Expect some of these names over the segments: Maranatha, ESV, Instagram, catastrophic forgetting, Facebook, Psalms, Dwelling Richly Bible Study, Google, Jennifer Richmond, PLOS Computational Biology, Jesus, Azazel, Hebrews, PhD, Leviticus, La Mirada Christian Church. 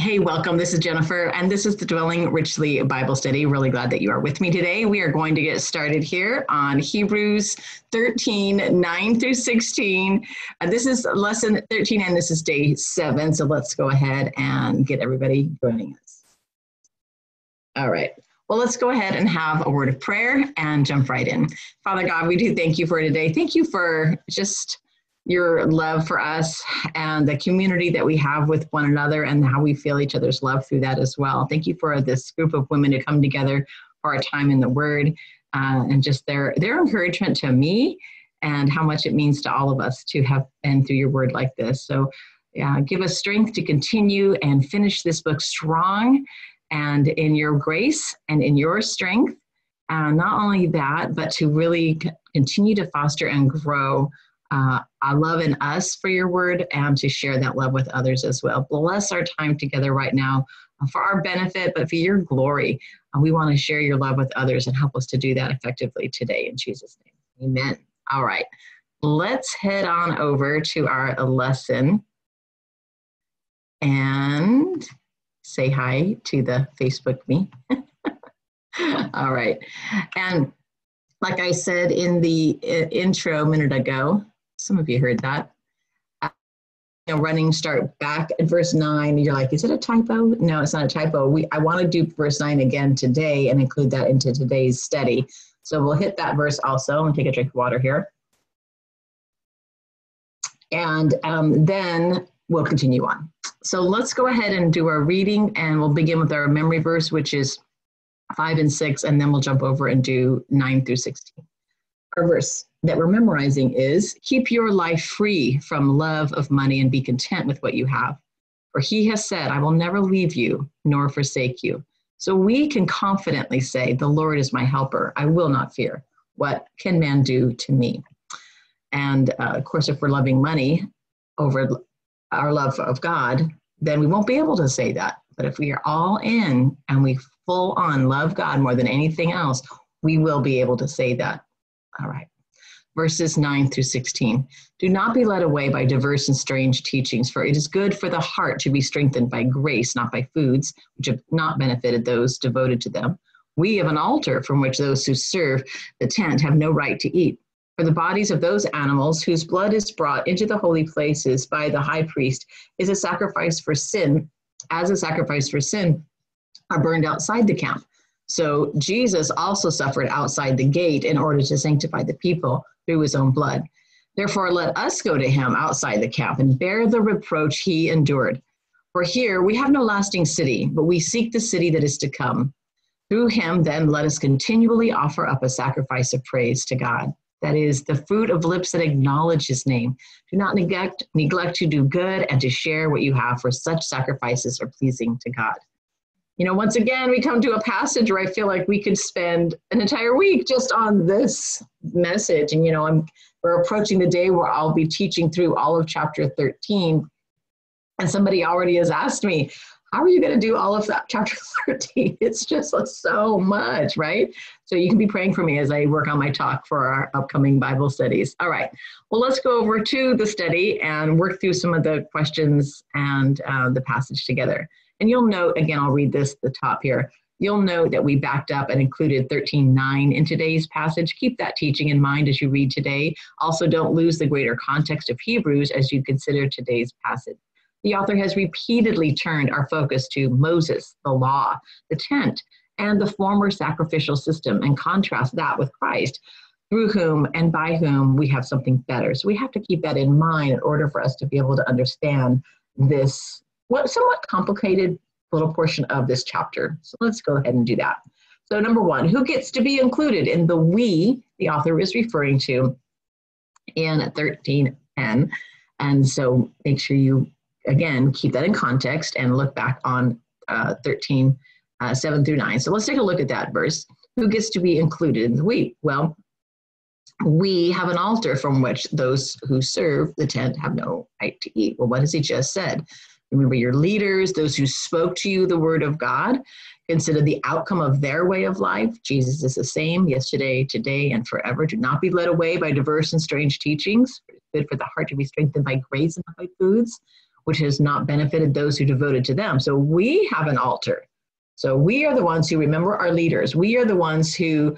Hey, welcome. This is Jennifer, and this is the Dwelling Richly Bible Study. Really glad that you are with me today. We are going to get started here on Hebrews 13, 9 through 16. This is lesson 13, and this is day 7. So let's go ahead and get everybody joining us. All right. Well, let's go ahead and have a word of prayer and jump right in. Father God, we do thank you for today. Thank you for just your love for us and the community that we have with one another and how we feel each other's love through that as well. Thank you for this group of women to come together for our time in the Word and just their encouragement to me and how much it means to all of us to have been through your Word like this. So give us strength to continue and finish this book strong and in your grace and in your strength. Not only that, but to really continue to foster and grow our love in us for your word and to share that love with others as well. Bless our time together right now for our benefit, but for your glory. We want to share your love with others and help us to do that effectively today in Jesus' name. Amen. All right, let's head on over to our lesson and say hi to the Facebook me. All right. And like I said in the intro a minute ago, some of you heard that. Running start back at verse 9. You're like, is it a typo? No, it's not a typo. I want to do verse 9 again today and include that into today's study. So we'll hit that verse also. I'm going to take a drink of water here. And then we'll continue on. So let's go ahead and do our reading, and we'll begin with our memory verse, which is 5 and 6, and then we'll jump over and do 9 through 16. Our verse that we're memorizing is, keep your life free from love of money and be content with what you have. For he has said, I will never leave you nor forsake you. So we can confidently say, the Lord is my helper. I will not fear. What can man do to me? And of course, if we're loving money over our love of God, then we won't be able to say that. But if we are all in and we full on love God more than anything else, we will be able to say that. All right. Verses 9 through 16. Do not be led away by diverse and strange teachings, for it is good for the heart to be strengthened by grace, not by foods, which have not benefited those devoted to them. We have an altar from which those who serve the tent have no right to eat. For the bodies of those animals whose blood is brought into the holy places by the high priest is a sacrifice for sin, as a sacrifice for sin are burned outside the camp. So Jesus also suffered outside the gate in order to sanctify the people through his own blood. Therefore, let us go to him outside the camp and bear the reproach he endured. For here we have no lasting city, but we seek the city that is to come. Through him, then, let us continually offer up a sacrifice of praise to God. That is, the fruit of lips that acknowledge his name. Do not neglect to do good and to share what you have, for such sacrifices are pleasing to God. You know, once again, we come to a passage where I feel like we could spend an entire week just on this message. And, you know, we're approaching the day where I'll be teaching through all of chapter 13. And somebody already has asked me, how are you going to do all of that chapter 13? It's just so much, right? So you can be praying for me as I work on my talk for our upcoming Bible studies. All right. Well, let's go over to the study and work through some of the questions and the passage together. And you'll note, again, I'll read this at the top here. You'll note that we backed up and included 13:9 in today's passage. Keep that teaching in mind as you read today. Also, don't lose the greater context of Hebrews as you consider today's passage. The author has repeatedly turned our focus to Moses, the law, the tent, and the former sacrificial system, and contrast that with Christ, through whom and by whom we have something better. So we have to keep that in mind in order for us to be able to understand this somewhat complicated little portion of this chapter. So let's go ahead and do that. So number one, who gets to be included in the we the author is referring to in 13:10? And so make sure you, again, keep that in context and look back on 13:7 through 9. So let's take a look at that verse. Who gets to be included in the we? Well, we have an altar from which those who serve the tent have no right to eat. Well, what has he just said? Remember your leaders, those who spoke to you the word of God. Consider the outcome of their way of life. Jesus is the same yesterday, today, and forever. Do not be led away by diverse and strange teachings. It's good for the heart to be strengthened by grace and not by foods. which has not benefited those who devoted to them. So we have an altar. So we are the ones who remember our leaders. We are the ones who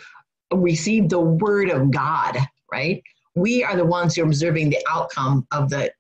receive the word of God, right? We are the ones who are observing the outcome of the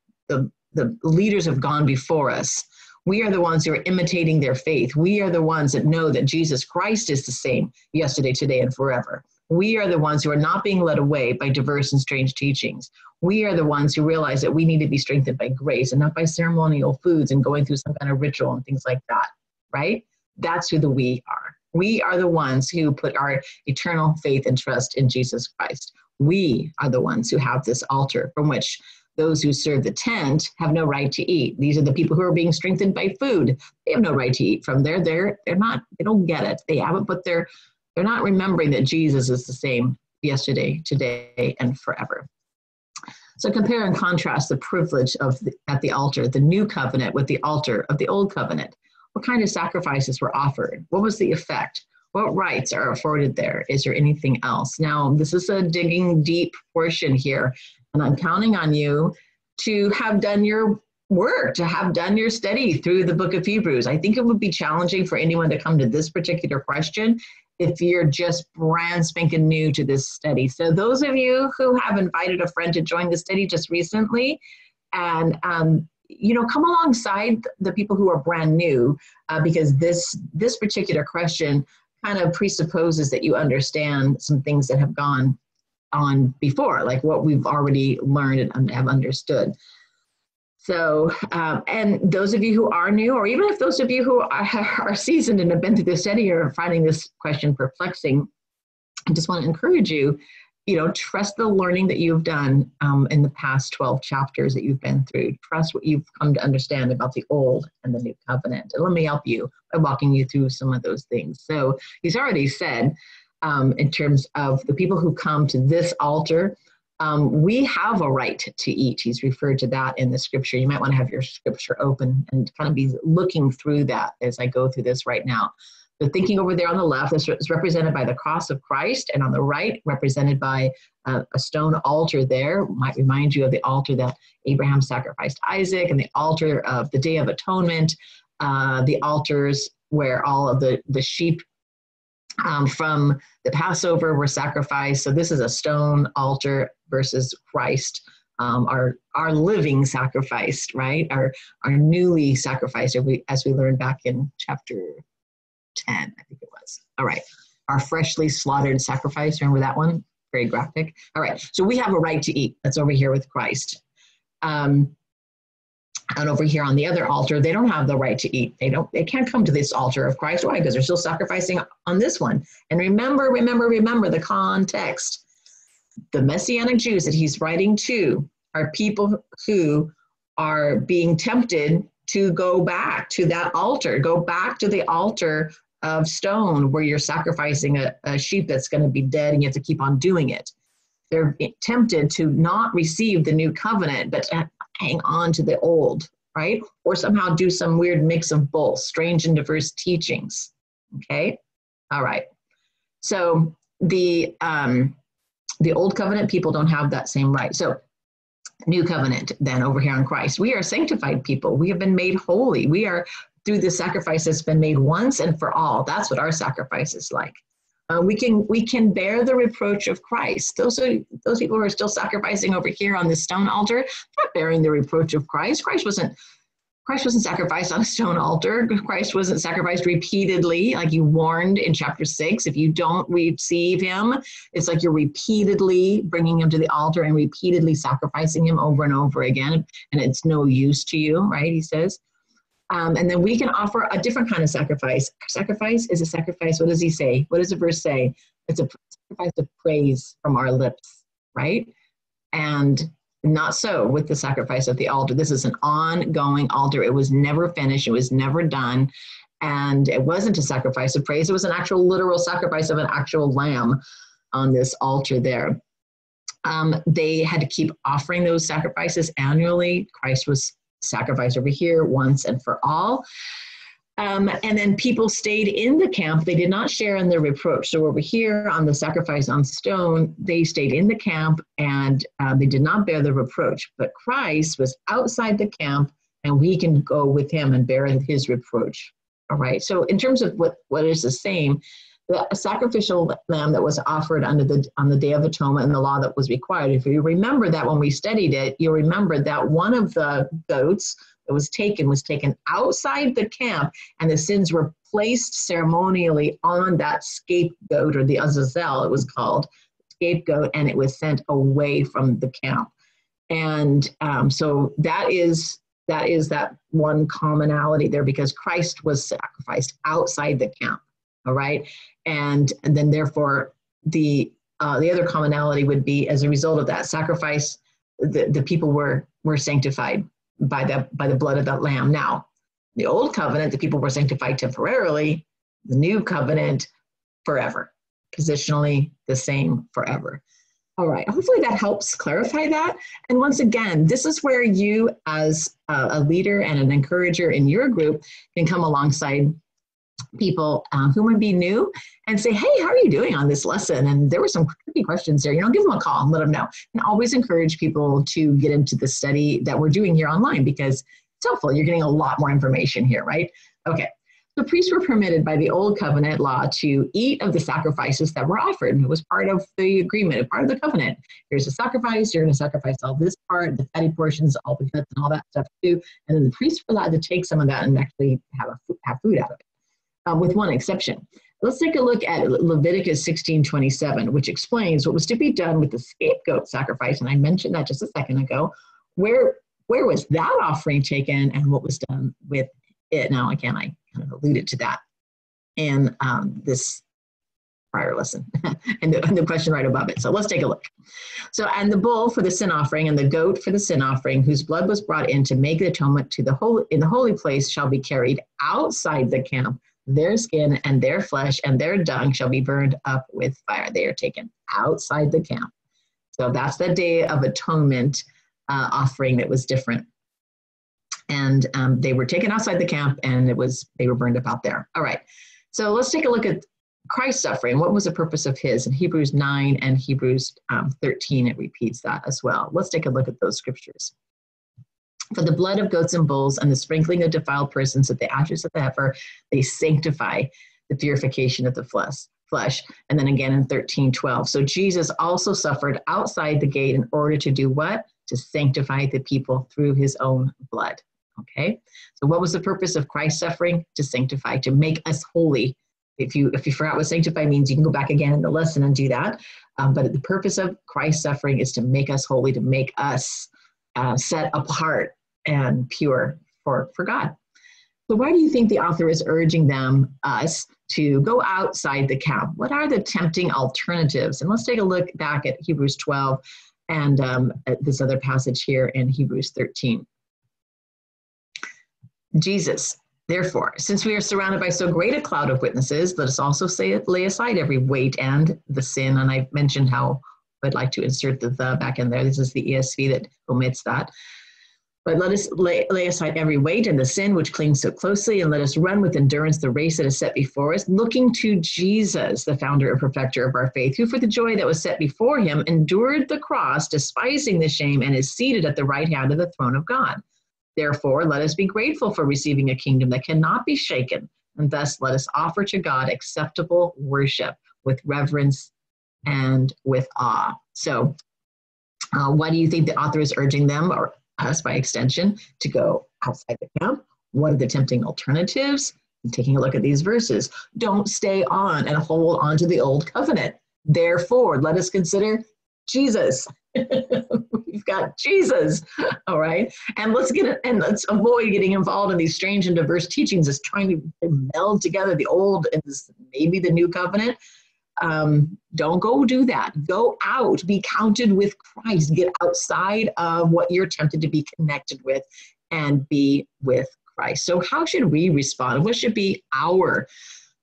leaders have gone before us. We are the ones who are imitating their faith. We are the ones that know that Jesus Christ is the same yesterday, today, and forever. We are the ones who are not being led away by diverse and strange teachings. We are the ones who realize that we need to be strengthened by grace and not by ceremonial foods and going through some kind of ritual and things like that, right? That's who the we are. We are the ones who put our eternal faith and trust in Jesus Christ. We are the ones who have this altar from which those who serve the tent have no right to eat. These are the people who are being strengthened by food. They have no right to eat from there. They don't get it. They haven't put their, they're not remembering that Jesus is the same yesterday, today, and forever. So compare and contrast the privilege of at the altar, the new covenant with the altar of the old covenant. What kind of sacrifices were offered? What was the effect? What rights are afforded there? Is there anything else? Now, this is a digging deep portion here, and I'm counting on you to have done your work, to have done your study through the book of Hebrews. I think it would be challenging for anyone to come to this particular question if you're just brand spanking new to this study. So those of you who have invited a friend to join the study just recently, and you know, come alongside the people who are brand new, because this particular question kind of presupposes that you understand some things that have gone on before, like what we've already learned and have understood. So, and those of you who are new, or even if those of you who are seasoned and have been through the study or are finding this question perplexing, I just want to encourage you, you know, trust the learning that you've done in the past 12 chapters that you've been through. Trust what you've come to understand about the old and the new covenant. And let me help you by walking you through some of those things. So he's already said, in terms of the people who come to this altar, we have a right to eat. He's referred to that in the scripture. You might want to have your scripture open and kind of be looking through that as I go through this right now. The thinking over there on the left is represented by the cross of Christ, and on the right, represented by a stone altar there. Might remind you of the altar that Abraham sacrificed Isaac, and the altar of the Day of Atonement, the altars where all of the sheep from the Passover were sacrificed. So this is a stone altar versus Christ, our living sacrifice, right? Our newly sacrificed, as we learned back in chapter 10, I think it was. All right. Our freshly slaughtered sacrifice. Remember that one? Very graphic. All right. So we have a right to eat. That's over here with Christ. And over here on the other altar, they don't have the right to eat. They can't come to this altar of Christ. Why? Because they're still sacrificing on this one. And remember the context. The Messianic Jews that he's writing to are people who are being tempted to go back to that altar, go back to the altar of stone where you're sacrificing a sheep that's going to be dead and you have to keep on doing it. They're tempted to not receive the new covenant, but hang on to the old, right? Or somehow do some weird mix of both, strange and diverse teachings, okay? All right. So the old covenant people don't have that same right. So new covenant then over here in Christ. We are sanctified people. We have been made holy. We are through the sacrifice that's been made once and for all. That's what our sacrifice is like. We can bear the reproach of Christ. Those people who are still sacrificing over here on this stone altar, not bearing the reproach of Christ. Christ wasn't sacrificed on a stone altar. Christ wasn't sacrificed repeatedly, like you warned in chapter 6. If you don't receive him, it's like you're repeatedly bringing him to the altar and repeatedly sacrificing him over and over again, and it's no use to you, right, he says. And then we can offer a different kind of sacrifice. Sacrifice is a sacrifice. What does he say? What does the verse say? It's a sacrifice of praise from our lips, right? And not so with the sacrifice of the altar. This is an ongoing altar. It was never finished. It was never done. And it wasn't a sacrifice of praise. It was an actual literal sacrifice of an actual lamb on this altar there. They had to keep offering those sacrifices annually. Christ was sacrifice over here once and for all. And then people stayed in the camp. They did not share in the reproach. So over here on the sacrifice on stone, they stayed in the camp and they did not bear the reproach. But Christ was outside the camp and we can go with him and bear his reproach. All right. So in terms of what is the same, the sacrificial lamb that was offered on the Day of Atonement and the law that was required. If you remember that when we studied it, you remember that one of the goats that was taken outside the camp, and the sins were placed ceremonially on that scapegoat, or the Azazel it was called, scapegoat, and it was sent away from the camp. And so that is that one commonality there, because Christ was sacrificed outside the camp. All right. And then therefore the other commonality would be, as a result of that sacrifice, the people were sanctified by the blood of that lamb. Now, the old covenant, the people were sanctified temporarily, the new covenant forever, positionally the same forever. All right. Hopefully that helps clarify that. And once again, this is where you as a leader and an encourager in your group can come alongside people who might be new and say, hey, how are you doing on this lesson? And there were some tricky questions there. You know, give them a call and let them know. And always encourage people to get into the study that we're doing here online, because it's helpful. You're getting a lot more information here, right? Okay. The priests were permitted by the old covenant law to eat of the sacrifices that were offered. And it was part of the agreement, part of the covenant. Here's a sacrifice. You're going to sacrifice all this part, the fatty portions, all the guts and all that stuff too. And then the priests were allowed to take some of that and actually have food out of it. With one exception. Let's take a look at Leviticus 16:27, which explains what was to be done with the scapegoat sacrifice. And I mentioned that just a second ago. Where was that offering taken and what was done with it? Now, again, I kind of alluded to that in this prior lesson and the question right above it. So let's take a look. So, and the bull for the sin offering and the goat for the sin offering, whose blood was brought in to make the atonement in the holy place, shall be carried outside the camp. Their skin and their flesh and their dung shall be burned up with fire. They are taken outside the camp. So that's the Day of Atonement offering that was different. And they were taken outside the camp, and they were burned up out there. All right. So let's take a look at Christ's suffering. What was the purpose of his? In Hebrews 9 and Hebrews 13, it repeats that as well. Let's take a look at those scriptures. For the blood of goats and bulls and the sprinkling of defiled persons at the ashes of the heifer, they sanctify the purification of the flesh. And then again in 13:12. So Jesus also suffered outside the gate in order to do what? To sanctify the people through his own blood. Okay. So what was the purpose of Christ's suffering? To sanctify, to make us holy. If you forgot what sanctify means, you can go back again in the lesson and do that. But the purpose of Christ's suffering is to make us holy, to make us set apart and pure for God. So why do you think the author is urging us to go outside the camp? What are the tempting alternatives? And let's take a look back at Hebrews 12 and at this other passage here in Hebrews 13. Jesus, therefore, since we are surrounded by so great a cloud of witnesses, let us also lay aside every weight and the sin. And I've mentioned how I'd like to insert the back in there. This is the ESV that omits that. But let us lay aside every weight and the sin which clings so closely, and let us run with endurance the race that is set before us, looking to Jesus, the founder and perfecter of our faith, who for the joy that was set before him endured the cross, despising the shame, and is seated at the right hand of the throne of God. Therefore, let us be grateful for receiving a kingdom that cannot be shaken, and thus let us offer to God acceptable worship with reverence and with awe. So why do you think the author is urging them, or us by extension, to go outside the camp? What are the tempting alternatives? I'm taking a look at these verses. Don't stay on and hold on to the old covenant. Therefore, let us consider Jesus. We've got Jesus. All right. And let's avoid getting involved in these strange and diverse teachings as trying to meld together the old and maybe the new covenant. Don't go do that. Go out, be counted with Christ, get outside of what you're tempted to be connected with and be with Christ. So how should we respond? What should be our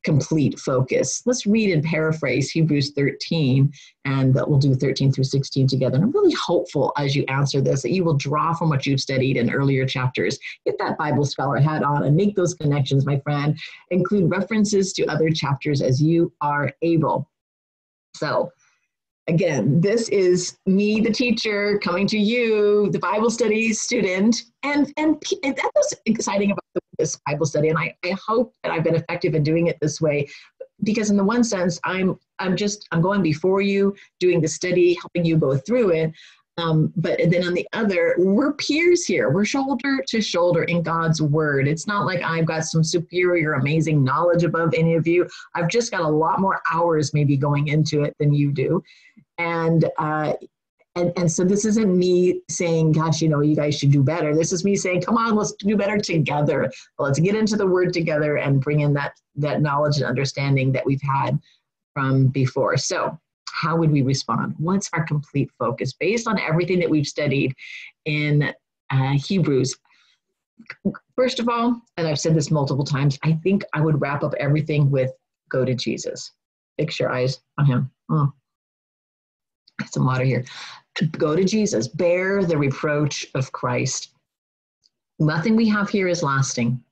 complete focus? Let's read and paraphrase Hebrews 13, and we'll do 13 through 16 together. And I'm really hopeful as you answer this that you will draw from what you've studied in earlier chapters. Get that Bible scholar hat on and make those connections, my friend. Include references to other chapters as you are able. So Again, this is me, the teacher, coming to you, the Bible study student. And that was exciting about this Bible study. And I hope that I've been effective in doing it this way, because in the one sense, I'm going before you, doing the study, helping you go through it. But then on the other, we're peers here. We're shoulder to shoulder in God's word. It's not like I've got some superior, amazing knowledge above any of you. I've just got a lot more hours maybe going into it than you do. And so this isn't me saying, gosh, you know, you guys should do better. This is me saying, come on, let's do better together. Let's get into the word together and bring in that knowledge and understanding that we've had from before. So how would we respond? What's our complete focus based on everything that we've studied in Hebrews? First of all, and I've said this multiple times, I think I would wrap up everything with go to Jesus. Fix your eyes on him. Oh, some water here. Go to Jesus. Bear the reproach of Christ. Nothing we have here is lasting.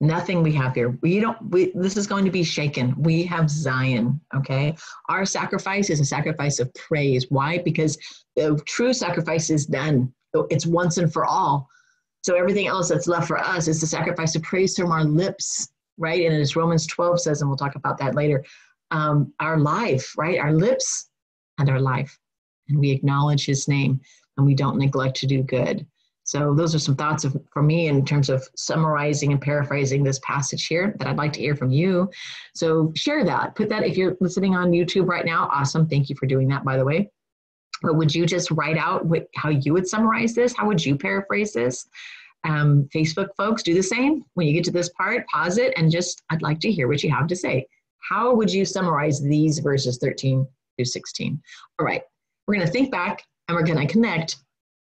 Nothing we have here. This is going to be shaken. We have Zion, okay? Our sacrifice is a sacrifice of praise. Why? Because the true sacrifice is done. It's once and for all. So everything else that's left for us is the sacrifice of praise from our lips, right? And as Romans 12 says, and we'll talk about that later, our life, right? Our lips and our life. And we acknowledge his name, and we don't neglect to do good. So those are some thoughts for me in terms of summarizing and paraphrasing this passage here that I'd like to hear from you. So share that. Put that if you're listening on YouTube right now. Awesome. Thank you for doing that, by the way. But would you just write out how you would summarize this? How would you paraphrase this? Facebook folks, do the same. When you get to this part, pause it and I'd like to hear what you have to say. How would you summarize these verses 13 through 16? All right. We're going to think back and we're going to connect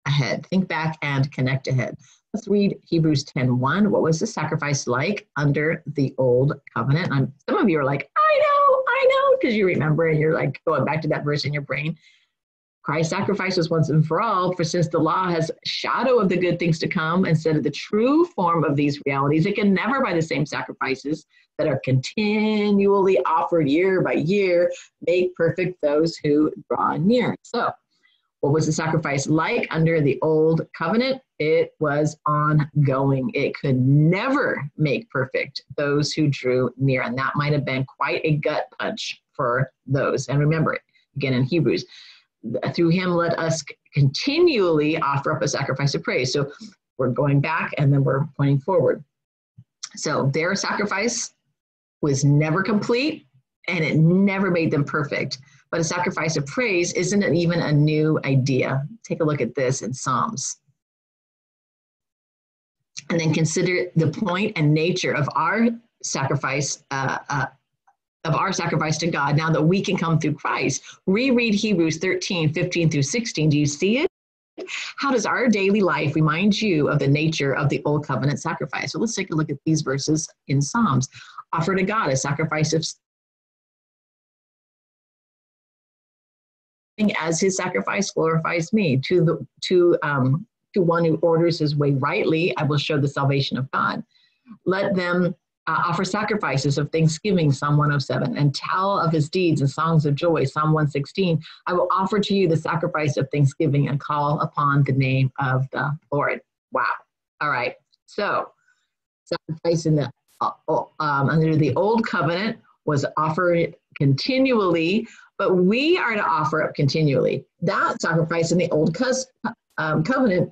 ahead. Think back and connect ahead. Let's read Hebrews 10:1. What was the sacrifice like under the old covenant? And some of you are like, I know, because you remember and you're like going back to that verse in your brain. Christ's sacrifice was once and for all, for since the law has shadow of the good things to come instead of the true form of these realities, it can never by the same sacrifices that are continually offered year by year make perfect those who draw near. So what was the sacrifice like under the old covenant? It was ongoing. It could never make perfect those who drew near. And that might have been quite a gut punch for those. And remember, again in Hebrews, through him let us continually offer up a sacrifice of praise. So we're going back and then we're pointing forward. So their sacrifice was never complete and it never made them perfect. But a sacrifice of praise isn't even a new idea. Take a look at this in Psalms. And then consider the point and nature of our sacrifice to God now that we can come through Christ. Reread Hebrews 13:15 through 16. Do you see it? How does our daily life remind you of the nature of the old covenant sacrifice? So let's take a look at these verses in Psalms. Offer to God a sacrifice of as his sacrifice glorifies me. To one who orders his way rightly, I will show the salvation of God. Let them offer sacrifices of thanksgiving, Psalm 107, and tell of his deeds and songs of joy, Psalm 116. I will offer to you the sacrifice of thanksgiving and call upon the name of the Lord. Wow. All right. So, sacrifice in the under the old covenant was offered continually, but we are to offer up continually. That sacrifice in the old covenant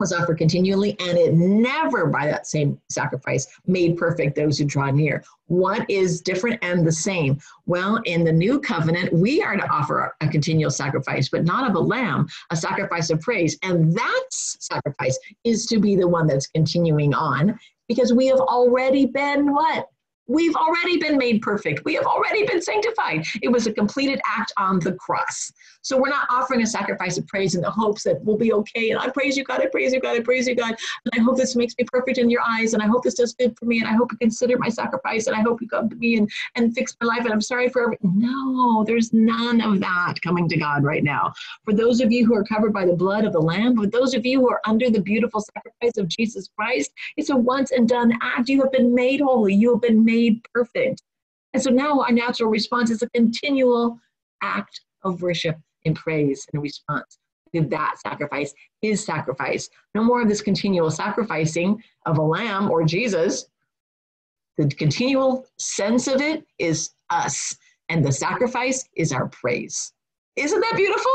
was offered continually, and it never by that same sacrifice made perfect those who draw near. What is different and the same? Well, in the new covenant, we are to offer a continual sacrifice, but not of a lamb, a sacrifice of praise. And that sacrifice is to be the one that's continuing on, because we have already been what? We've already been made perfect. We have already been sanctified. It was a completed act on the cross. So we're not offering a sacrifice of praise in the hopes that we'll be okay. And I praise you, God. I praise you, God. I praise you, God. And I hope this makes me perfect in your eyes. And I hope this does good for me. And I hope you consider my sacrifice. And I hope you come to me and fix my life. And I'm sorry for everything. No, there's none of that coming to God right now. For those of you who are covered by the blood of the Lamb, for those of you who are under the beautiful sacrifice of Jesus Christ, it's a once and done act. You have been made holy. You have been made perfect. And so now our natural response is a continual act of worship in praise and a response. Did that sacrifice, his sacrifice. No more of this continual sacrificing of a lamb or Jesus. The continual sense of it is us, and the sacrifice is our praise. Isn't that beautiful?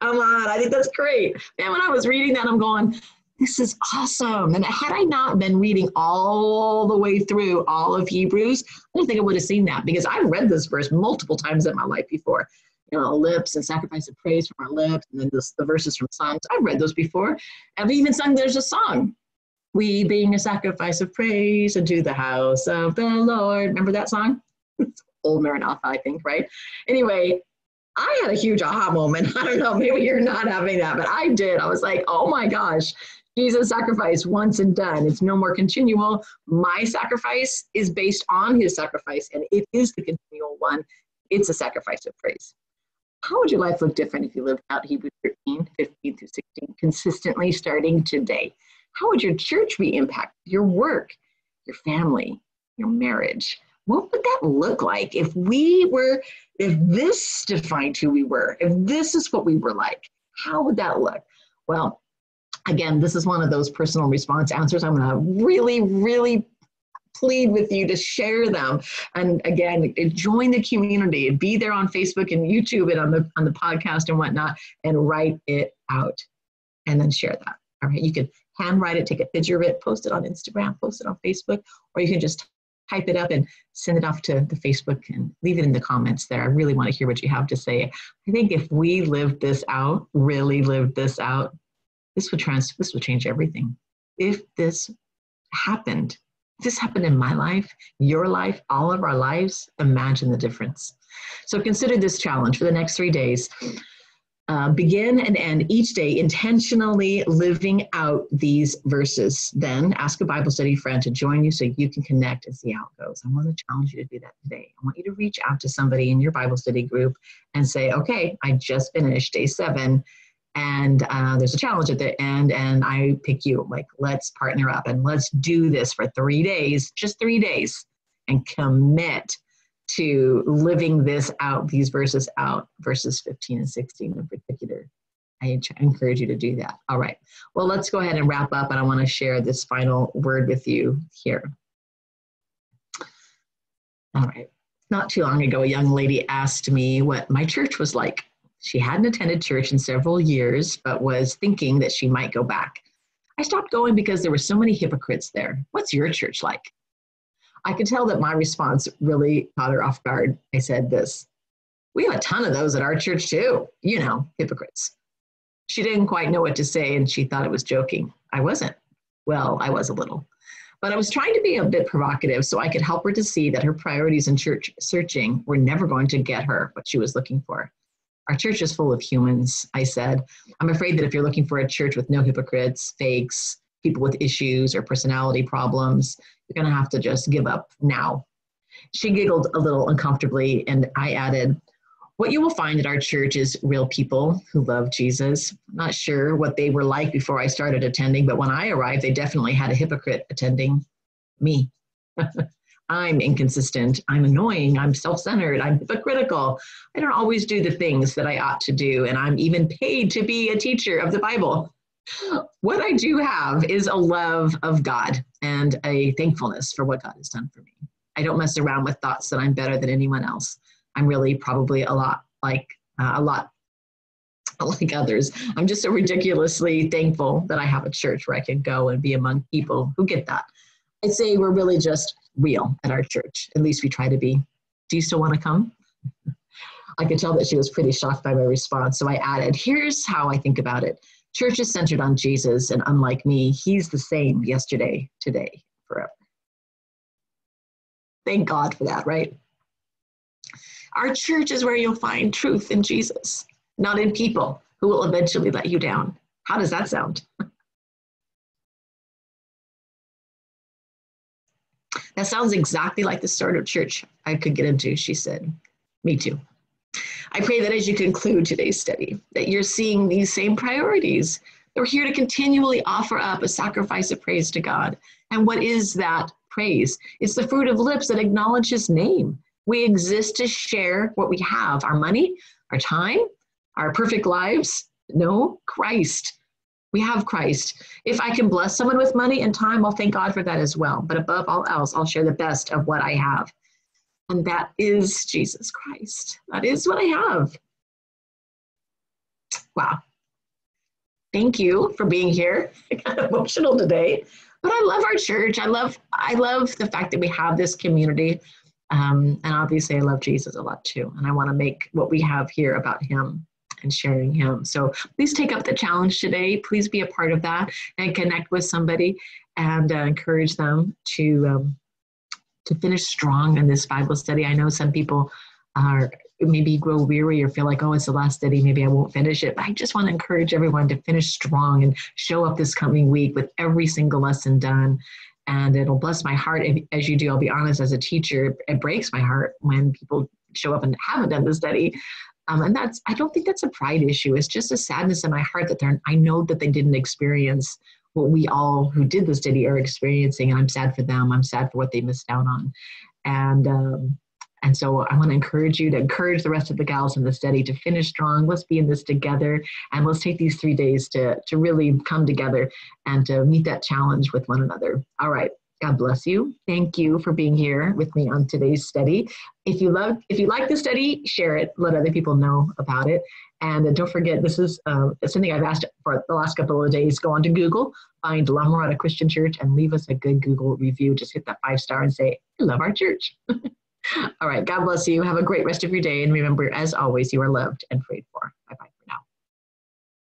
Come on, I think that's great. Man, when I was reading that, I'm going, this is awesome. And had I not been reading all the way through all of Hebrews, I don't think I would have seen that, because I've read this verse multiple times in my life before. You know, lips and sacrifice of praise from our lips, and then the verses from Psalms. I've read those before. I've even sung, there's a song, we being a sacrifice of praise unto the house of the Lord. Remember that song? It's old Maranatha, I think, right? Anyway, I had a huge aha moment. I don't know, maybe you're not having that, but I did. I was like, oh my gosh, Jesus' sacrifice once and done. It's no more continual. My sacrifice is based on his sacrifice, and it is the continual one. It's a sacrifice of praise. How would your life look different if you lived out Hebrews 13, 15 through 16, consistently starting today? How would your church be impacted, your work, your family, your marriage? What would that look like if we were, if this defined who we were, if this is what we were like? How would that look? Well, again, this is one of those personal response answers. I'm going to really plead with you to share them. And again, join the community, be there on Facebook and YouTube and on the podcast and whatnot, and write it out and then share that. All right. You can handwrite it, take a picture of it, post it on Instagram, post it on Facebook, or you can just type it up and send it off to the Facebook and leave it in the comments there. I really want to hear what you have to say. I think if we lived this out, really lived this out, this would change everything. If this happened in my life, your life, all of our lives, imagine the difference. So consider this challenge for the next 3 days. Begin and end each day intentionally living out these verses. Then ask a Bible study friend to join you so you can connect and see how it goes. I want to challenge you to do that today. I want you to reach out to somebody in your Bible study group and say, okay, I just finished day 7. And there's a challenge at the end, and I pick you. Like, let's partner up and let's do this for 3 days, just 3 days, and commit to living this out, these verses out, verses 15 and 16 in particular. I encourage you to do that. All right. Well, let's go ahead and wrap up, and I want to share this final word with you here. All right. Not too long ago, a young lady asked me what my church was like. She hadn't attended church in several years, but was thinking that she might go back. I stopped going because there were so many hypocrites there. What's your church like? I could tell that my response really caught her off guard. I said this, we have a ton of those at our church too. You know, hypocrites. She didn't quite know what to say, and she thought I was joking. I wasn't. Well, I was a little. But I was trying to be a bit provocative so I could help her to see that her priorities in church searching were never going to get her what she was looking for. Our church is full of humans, I said. I'm afraid that if you're looking for a church with no hypocrites, fakes, people with issues or personality problems, you're going to have to just give up now. She giggled a little uncomfortably, and I added, what you will find at our church is real people who love Jesus. I'm not sure what they were like before I started attending, but when I arrived, they definitely had a hypocrite attending me. I'm inconsistent, I'm annoying, I'm self-centered, I'm hypocritical. I don't always do the things that I ought to do, and I'm even paid to be a teacher of the Bible. What I do have is a love of God and a thankfulness for what God has done for me. I don't mess around with thoughts that I'm better than anyone else. I'm really probably a lot like others. I'm just so ridiculously thankful that I have a church where I can go and be among people who get that. I'd say we're really just real at our church. At least we try to be. Do you still want to come? I could tell that she was pretty shocked by my response, so I added, here's how I think about it. Church is centered on Jesus, and unlike me, he's the same yesterday, today, forever. Thank God for that, right? Our church is where you'll find truth in Jesus, not in people who will eventually let you down. How does that sound? That sounds exactly like the sort of church I could get into, she said. Me too. I pray that as you conclude today's study, that you're seeing these same priorities. We're here to continually offer up a sacrifice of praise to God. And what is that praise? It's the fruit of lips that acknowledge his name. We exist to share what we have, our money, our time, our perfect lives? No, Christ. We have Christ. If I can bless someone with money and time, I'll thank God for that as well. But above all else, I'll share the best of what I have. And that is Jesus Christ. That is what I have. Wow. Thank you for being here. I got emotional today, but I love our church. I love the fact that we have this community. And obviously I love Jesus a lot too. And I want to make what we have here about him and sharing him. So please take up the challenge today. Please be a part of that and connect with somebody and encourage them to finish strong in this Bible study. I know some people are maybe grow weary or feel like, oh, it's the last study, maybe I won't finish it. But I just want to encourage everyone to finish strong and show up this coming week with every single lesson done. And it'll bless my heart as you do. I'll be honest, as a teacher, it breaks my heart when people show up and haven't done the study. And I don't think that's a pride issue. It's just a sadness in my heart that I know that they didn't experience what we all who did the study are experiencing. And I'm sad for them. I'm sad for what they missed out on. And so I want to encourage you to encourage the rest of the gals in the study to finish strong. Let's be in this together, and let's take these 3 days to really come together and to meet that challenge with one another. All right. God bless you. Thank you for being here with me on today's study. If you like the study, share it. Let other people know about it. And don't forget, this is something I've asked for the last couple of days. Go on to Google, find La Mirada Christian Church, and leave us a good Google review. Just hit that 5-star and say, I love our church. All right. God bless you. Have a great rest of your day. And remember, as always, you are loved and prayed for. Bye-bye.